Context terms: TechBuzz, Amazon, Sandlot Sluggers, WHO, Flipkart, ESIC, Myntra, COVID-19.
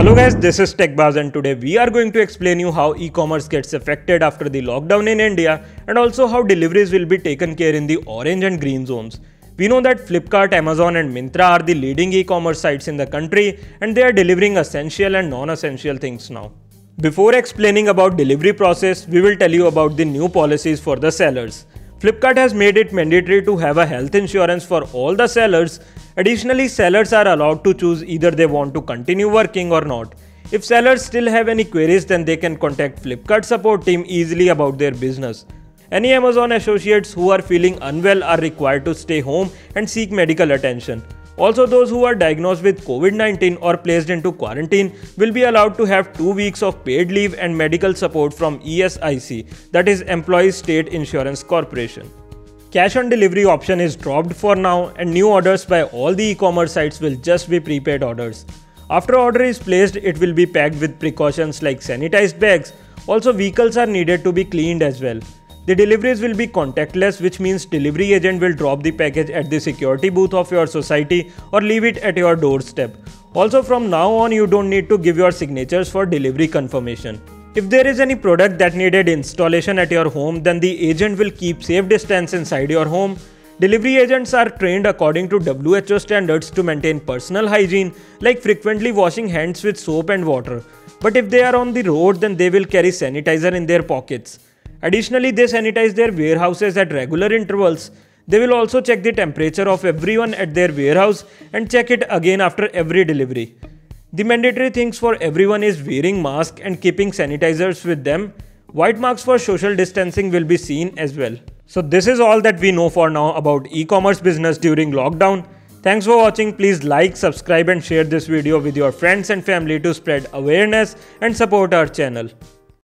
Hello guys, this is TechBuzz and today we are going to explain you how e-commerce gets affected after the lockdown in India and also how deliveries will be taken care in the orange and green zones. We know that Flipkart, Amazon and Myntra are the leading e-commerce sites in the country and they are delivering essential and non-essential things now. Before explaining about delivery process, we will tell you about the new policies for the sellers. Flipkart has made it mandatory to have a health insurance for all the sellers. Additionally, sellers are allowed to choose either they want to continue working or not. If sellers still have any queries, then they can contact Flipkart support team easily about their business. Any Amazon associates who are feeling unwell are required to stay home and seek medical attention. Also, those who are diagnosed with COVID-19 or placed into quarantine will be allowed to have 2 weeks of paid leave and medical support from ESIC, that is Employees State Insurance Corporation. Cash on delivery option is dropped for now and new orders by all the e-commerce sites will just be prepaid orders. After order is placed, it will be packed with precautions like sanitized bags. Also, vehicles are needed to be cleaned as well. The deliveries will be contactless, which means delivery agent will drop the package at the security booth of your society or leave it at your doorstep. Also, from now on you don't need to give your signatures for delivery confirmation. If there is any product that needed installation at your home, then the agent will keep safe distance inside your home. Delivery agents are trained according to WHO standards to maintain personal hygiene, like frequently washing hands with soap and water. But if they are on the road, then they will carry sanitizer in their pockets. Additionally, they sanitize their warehouses at regular intervals. They will also check the temperature of everyone at their warehouse and check it again after every delivery. The mandatory things for everyone is wearing masks and keeping sanitizers with them. White marks for social distancing will be seen as well. So this is all that we know for now about e-commerce business during lockdown. Thanks for watching. Please like, subscribe and share this video with your friends and family to spread awareness and support our channel.